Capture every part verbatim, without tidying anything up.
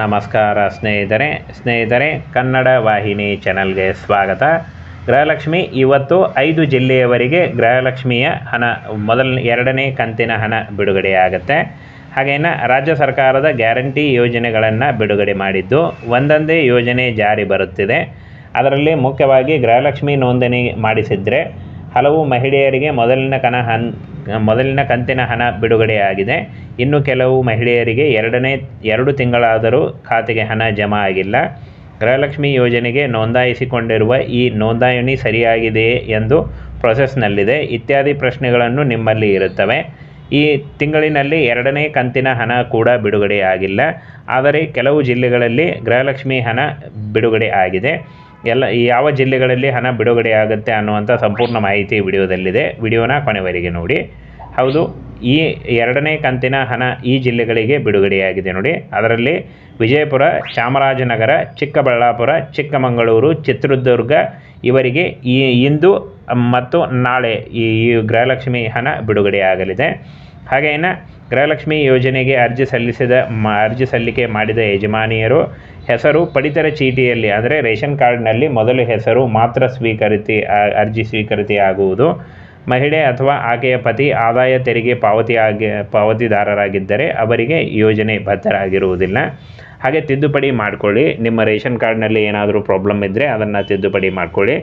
ನಮಸ್ಕಾರ ಸ್ನೇಹಿತರೆ ಸ್ನೇಹಿತರೆ ಕನ್ನಡ ವಾಹಿನಿ ಚಾನೆಲ್ಗೆ ಸ್ವಾಗತ. ಗೃಹಲಕ್ಷ್ಮಿ ಇವತ್ತು ಐದು ಜಿಲ್ಲೆಯವರಿಗೆ ಗೃಹಲಕ್ಷ್ಮಿಯ ಹಣ ಮೊದಲ ಎರಡನೇ ಕಂತಿನ ಹಣ ಬಿಡುಗಡೆಯಾಗುತ್ತೆ. ಹಾಗೇನ ರಾಜ್ಯ ಸರ್ಕಾರದ ಗ್ಯಾರಂಟಿ ಯೋಜನೆಗಳನ್ನು ಬಿಡುಗಡೆ ಮಾಡಿದ್ದು ಒಂದೊಂದೇ ಯೋಜನೆ ಜಾರಿ ಬರುತ್ತಿದೆ. ಅದರಲ್ಲಿ ಮುಖ್ಯವಾಗಿ ಗೃಹಲಕ್ಷ್ಮಿ ನೋಂದಣಿ ಮಾಡಿಸಿದರೆ ಹಲವು ಮಹಿಳೆಯರಿಗೆ ಮೊದಲಿನ ಕನ ಹನ್ ಮೊದಲಿನ ಕಂತಿನ ಹಣ ಬಿಡುಗಡೆಯಾಗಿದೆ. ಇನ್ನು ಕೆಲವು ಮಹಿಳೆಯರಿಗೆ ಎರಡನೇ ಎರಡು ತಿಂಗಳಾದರೂ ಖಾತೆಗೆ ಹಣ ಜಮಾ ಆಗಿಲ್ಲ. ಗೃಹಲಕ್ಷ್ಮಿ ಯೋಜನೆಗೆ ನೋಂದಾಯಿಸಿಕೊಂಡಿರುವ ಈ ನೋಂದಣಿ ಸರಿಯಾಗಿದೆಯೇ ಎಂದು ಪ್ರೊಸೆಸ್ನಲ್ಲಿದೆ ಇತ್ಯಾದಿ ಪ್ರಶ್ನೆಗಳನ್ನು ನಿಮ್ಮಲ್ಲಿ ಇರುತ್ತವೆ. ಈ ತಿಂಗಳಿನಲ್ಲಿ ಎರಡನೇ ಕಂತಿನ ಹಣ ಕೂಡ ಬಿಡುಗಡೆಯಾಗಿಲ್ಲ. ಆದರೆ ಕೆಲವು ಜಿಲ್ಲೆಗಳಲ್ಲಿ ಗೃಹಲಕ್ಷ್ಮಿ ಹಣ ಬಿಡುಗಡೆ ಆಗಿದೆ. ಎಲ್ಲ ಯಾವ ಜಿಲ್ಲೆಗಳಲ್ಲಿ ಹಣ ಬಿಡುಗಡೆಯಾಗುತ್ತೆ ಅನ್ನುವಂಥ ಸಂಪೂರ್ಣ ಮಾಹಿತಿ ವಿಡಿಯೋದಲ್ಲಿದೆ. ವಿಡಿಯೋನ ಕೊನೆವರೆಗೆ ನೋಡಿ. ಹೌದು, ಈ ಎರಡನೇ ಕಂತಿನ ಹಣ ಈ ಜಿಲ್ಲೆಗಳಿಗೆ ಬಿಡುಗಡೆಯಾಗಿದೆ ನೋಡಿ. ಅದರಲ್ಲಿ ವಿಜಯಪುರ, ಚಾಮರಾಜನಗರ, ಚಿಕ್ಕಬಳ್ಳಾಪುರ, ಚಿಕ್ಕಮಗಳೂರು, ಚಿತ್ರದುರ್ಗ ಇವರಿಗೆ ಈ ಇಂದು ಮತ್ತು ನಾಳೆ ಈ ಗೃಹಲಕ್ಷ್ಮಿ ಹಣ ಬಿಡುಗಡೆಯಾಗಲಿದೆ. ಹಾಗೇನ ಗೃಹಲಕ್ಷ್ಮಿ ಯೋಜನೆಗೆ ಅರ್ಜಿ ಸಲ್ಲಿಸಿದ ಅರ್ಜಿ ಸಲ್ಲಿಕೆ ಮಾಡಿದ ಯಜಮಾನಿಯರು ಹೆಸರು ಪಡಿತರ ಚೀಟಿಯಲ್ಲಿ ಅಂದರೆ ರೇಷನ್ ಕಾರ್ಡ್ನಲ್ಲಿ ಮೊದಲು ಹೆಸರು ಮಾತ್ರ ಸ್ವೀಕರಿಸಿ ಅರ್ಜಿ ಸ್ವೀಕೃತಿಯಾಗುವುದು. ಮಹಿಳೆ ಅಥವಾ ಆಕೆಯ ಪತಿ ಆದಾಯ ತೆರಿಗೆ ಪಾವತಿಯಾಗಿ ಪಾವತಿದಾರರಾಗಿದ್ದರೆ ಅವರಿಗೆ ಯೋಜನೆ ಬದ್ಧರಾಗಿರುವುದಿಲ್ಲ. ಹಾಗೆ ತಿದ್ದುಪಡಿ ಮಾಡಿಕೊಳ್ಳಿ. ನಿಮ್ಮ ರೇಷನ್ ಕಾರ್ಡ್ನಲ್ಲಿ ಏನಾದರೂ ಪ್ರಾಬ್ಲಮ್ ಇದ್ದರೆ ಅದನ್ನು ತಿದ್ದುಪಡಿ ಮಾಡಿಕೊಳ್ಳಿ.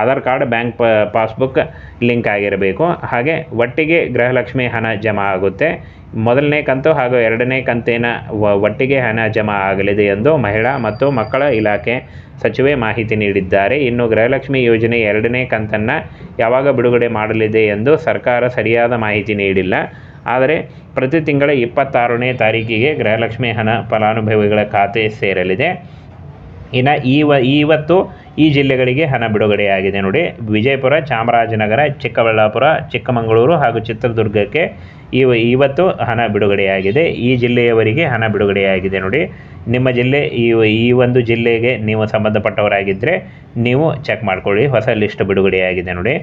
ಆಧಾರ್ ಕಾರ್ಡ್, ಬ್ಯಾಂಕ್ ಪ ಪಾಸ್ಬುಕ್ ಲಿಂಕ್ ಆಗಿರಬೇಕು. ಹಾಗೆ ಒಟ್ಟಿಗೆ ಗೃಹಲಕ್ಷ್ಮಿ ಹಣ ಜಮಾ ಆಗುತ್ತೆ. ಮೊದಲನೇ ಕಂತು ಹಾಗೂ ಎರಡನೇ ಕಂತಿನ ಒಟ್ಟಿಗೆ ಹಣ ಜಮಾ ಆಗಲಿದೆ ಎಂದು ಮಹಿಳಾ ಮತ್ತು ಮಕ್ಕಳ ಇಲಾಖೆ ಸಚಿವೆ ಮಾಹಿತಿ ನೀಡಿದ್ದಾರೆ. ಇನ್ನು ಗೃಹಲಕ್ಷ್ಮಿ ಯೋಜನೆ ಎರಡನೇ ಕಂತನ್ನು ಯಾವಾಗ ಬಿಡುಗಡೆ ಮಾಡಲಿದೆ ಎಂದು ಸರ್ಕಾರ ಸರಿಯಾದ ಮಾಹಿತಿ ನೀಡಿಲ್ಲ. ಆದರೆ ಪ್ರತಿ ತಿಂಗಳ ಇಪ್ಪತ್ತಾರನೇ ತಾರೀಕಿಗೆ ಗೃಹಲಕ್ಷ್ಮಿ ಹಣ ಫಲಾನುಭವಿಗಳ ಖಾತೆ ಸೇರಲಿದೆ. ಇನ್ನು ಈವ ಇವತ್ತು ಈ ಜಿಲ್ಲೆಗಳಿಗೆ ಹಣ ಬಿಡುಗಡೆಯಾಗಿದೆ ನೋಡಿ. ವಿಜಯಪುರ, ಚಾಮರಾಜನಗರ, ಚಿಕ್ಕಬಳ್ಳಾಪುರ, ಚಿಕ್ಕಮಗಳೂರು ಹಾಗೂ ಚಿತ್ರದುರ್ಗಕ್ಕೆ ಇವ ಇವತ್ತು ಹಣ ಬಿಡುಗಡೆಯಾಗಿದೆ. ಈ ಜಿಲ್ಲೆಯವರಿಗೆ ಹಣ ಬಿಡುಗಡೆಯಾಗಿದೆ ನೋಡಿ. ನಿಮ್ಮ ಜಿಲ್ಲೆ ಈ ಈ ಒಂದು ಜಿಲ್ಲೆಗೆ ನೀವು ಸಂಬಂಧಪಟ್ಟವರಾಗಿದ್ದರೆ ನೀವು ಚೆಕ್ ಮಾಡಿಕೊಳ್ಳಿ. ಹೊಸ ಲಿಸ್ಟ್ ಬಿಡುಗಡೆಯಾಗಿದೆ ನೋಡಿ.